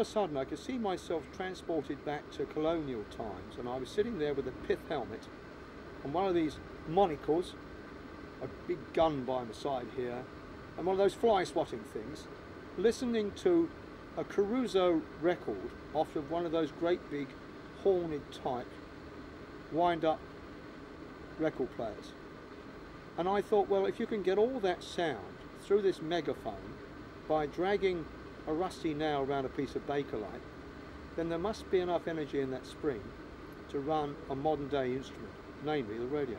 of a sudden I could see myself transported back to colonial times, and I was sitting there with a pith helmet and one of these monocles, a big gun by my side here, and one of those fly swatting things, listening to a Caruso record off of one of those great big horned type wind-up record players. And I thought, well, if you can get all that sound through this megaphone by dragging a rusty nail around a piece of Bakelite, then there must be enough energy in that spring to run a modern day instrument, namely the radio.